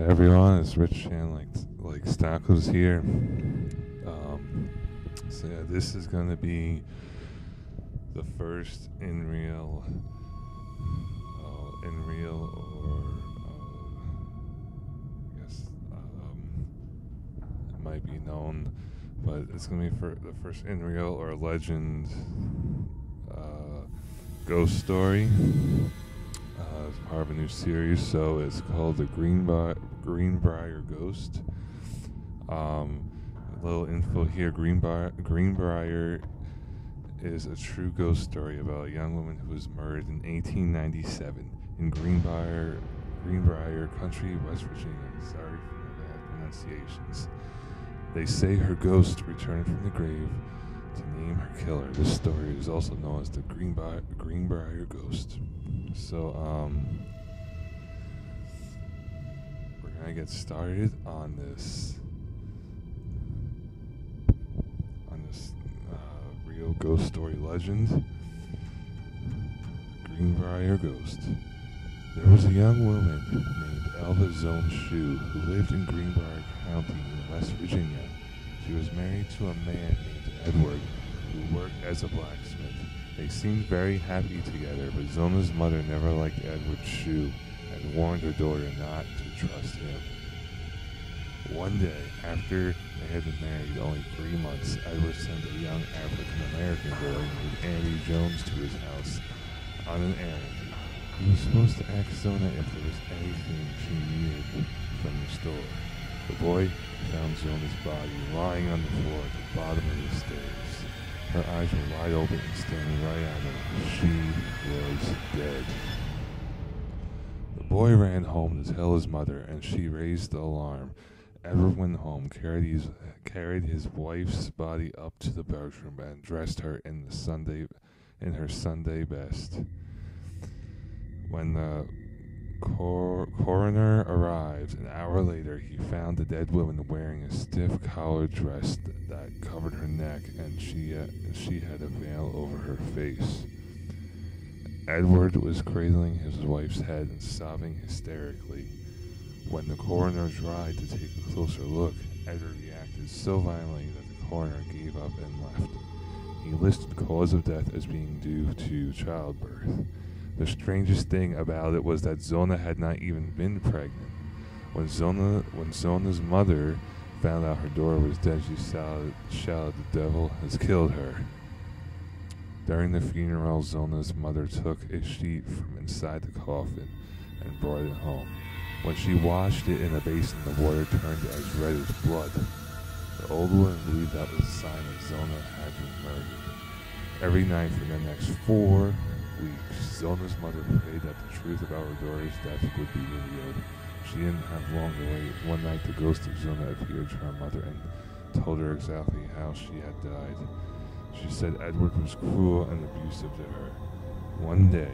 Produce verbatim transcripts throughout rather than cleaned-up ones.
everyone. It's Rich and like like Stackles here. Um, so yeah, this is going to be the first in real, uh, in real or uh, I guess um, it might be known, but it's going to be for the first in real or legend uh, ghost story. Uh, it's part of a new series, so it's called the GreenBrier GreenBrier Ghost. Um, a little info here: GreenBrier GreenBrier is a true ghost story about a young woman who was murdered in eighteen ninety-seven in GreenBrier GreenBrier County, West Virginia. Sorry for my bad pronunciations. They say her ghost returned from the grave to name her killer. This story is also known as the GreenBrier GreenBrier Ghost. So, um, we're going to get started on this, on this, uh, real ghost story legend, GreenBrier Ghost. There was a young woman named Elva Zona Shue who lived in GreenBrier County in West Virginia. She was married to a man named Edward, who worked as a blacksmith. They seemed very happy together, but Zona's mother never liked Edward Shue and warned her daughter not to trust him. One day, after they had been married only three months, Edward sent a young African-American boy named Andy Jones to his house on an errand. He was supposed to ask Zona if there was anything she needed from the store. The boy found Zona's body lying on the floor at the bottom of the stairs. Her eyes were wide open and staring right at him. She was dead. The boy ran home to tell his mother, and she raised the alarm. Edward went home, carried his, carried his wife's body up to the bedroom, and dressed her in the Sunday, in her Sunday best. When the cor- coroner arrived an hour later, he found the dead woman wearing a stiff collared dress th- that covered her neck, and she uh, she had a veil over her face. Edward was cradling his wife's head and sobbing hysterically. When the coroner tried to take a closer look, Edward reacted so violently that the coroner gave up and left. He listed cause of death as being due to childbirth. The strangest thing about it was that Zona had not even been pregnant. When Zona, when Zona's mother found out her daughter was dead, she shouted, shouted, "The devil has killed her." During the funeral, Zona's mother took a sheet from inside the coffin and brought it home. When she washed it in a basin, the water turned as red as blood. The old woman believed that was a sign that Zona had been murdered. Every night for the next four weeks, Zona's mother prayed that the truth about her daughter's death would be revealed. She didn't have long to wait. One night, the ghost of Zona appeared to her mother and told her exactly how she had died. She said Edward was cruel and abusive to her. One day,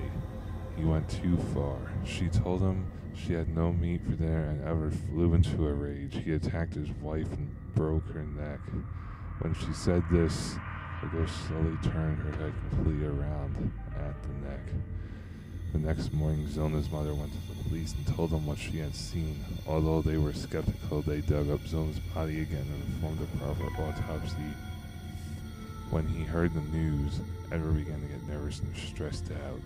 he went too far. She told him she had no meat for dinner, and Edward flew into a rage. He attacked his wife and broke her neck. When she said this, the ghost slowly turned her head completely around at the neck. The next morning, Zona's mother went to the police and told them what she had seen. Although they were skeptical, they dug up Zona's body again and performed a proper autopsy. When he heard the news, Edward began to get nervous and stressed out.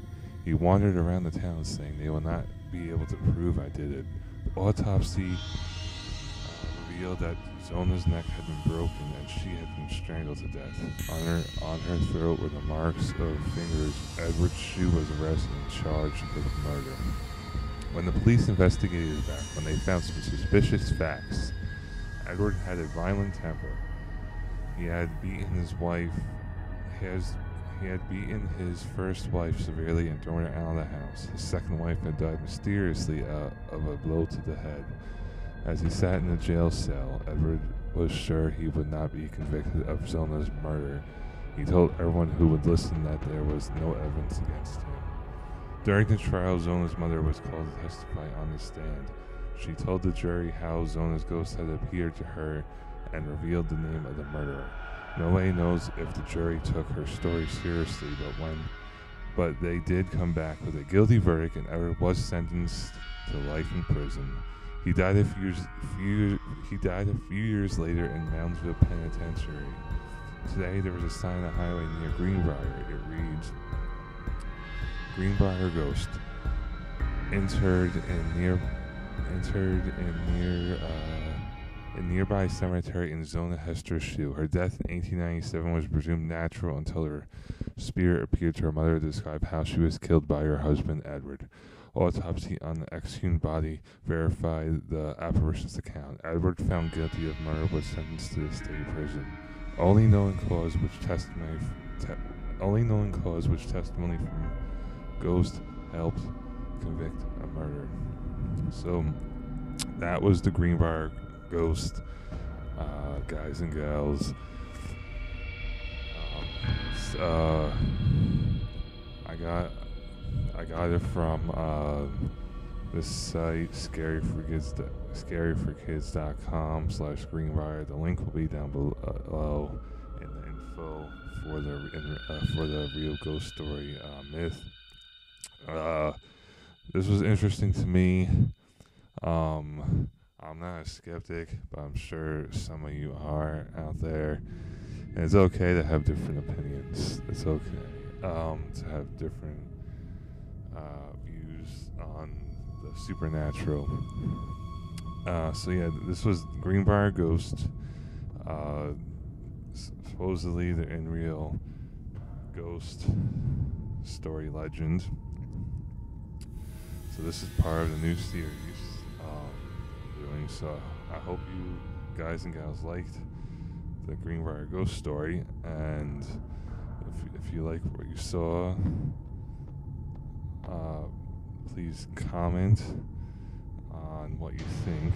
He wandered around the town saying, "They will not be able to prove I did it." The autopsy revealed that Zona's neck had been broken and she had been strangled to death. On her, on her throat were the marks of fingers. Edward Shue was arrested and charged with murder. When the police investigated back, when they found some suspicious facts, Edward had a violent temper. He had beaten his wife. His, he had beaten his first wife severely and thrown her out of the house. His second wife had died mysteriously uh, of a blow to the head. As he sat in the jail cell, Edward was sure he would not be convicted of Zona's murder. He told everyone who would listen that there was no evidence against him. During the trial, Zona's mother was called to testify on the stand. She told the jury how Zona's ghost had appeared to her and revealed the name of the murderer. Nobody knows if the jury took her story seriously, but when, but they did come back with a guilty verdict, and Edward was sentenced to life in prison. He died a few years, few, he died a few years later in Moundsville Penitentiary. Today there was a sign on the highway near Greenbrier. It reads, "GreenBrier Ghost, interred in near, interred in near uh, a nearby cemetery in Zona Shue. Her death in eighteen ninety-seven was presumed natural until her spirit appeared to her mother to describe how she was killed by her husband Edward. Autopsy on the exhumed body verified the apparition's account. Edward, found guilty of murder, was sentenced to the state prison. Only known cause which testimony, te- only known cause which testimony from Ghost helped convict a murder." So that was the Greenbrier Ghost, uh, guys and gals. Um, uh, I got. I got it from uh, this site, Scaryforkids dot com slash Greenbrier. The link will be down below in the info for the in, uh, for the real ghost story uh, myth. Uh, this was interesting to me. Um, I'm not a skeptic, but I'm sure some of you are out there. And it's okay to have different opinions. It's okay um, to have different Uh, views on the supernatural. Uh, so yeah, this was Greenbrier Ghost. Uh, supposedly the in real ghost story legend. So this is part of the new series um, doing. So I hope you guys and gals liked the Greenbrier Ghost story, and if, if you like what you saw, Uh, please comment on what you think.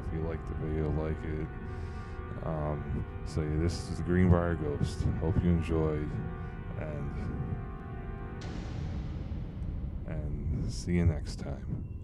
If you like the video, like it. Um, so yeah, this is the Greenbrier Ghost. Hope you enjoyed, and and see you next time.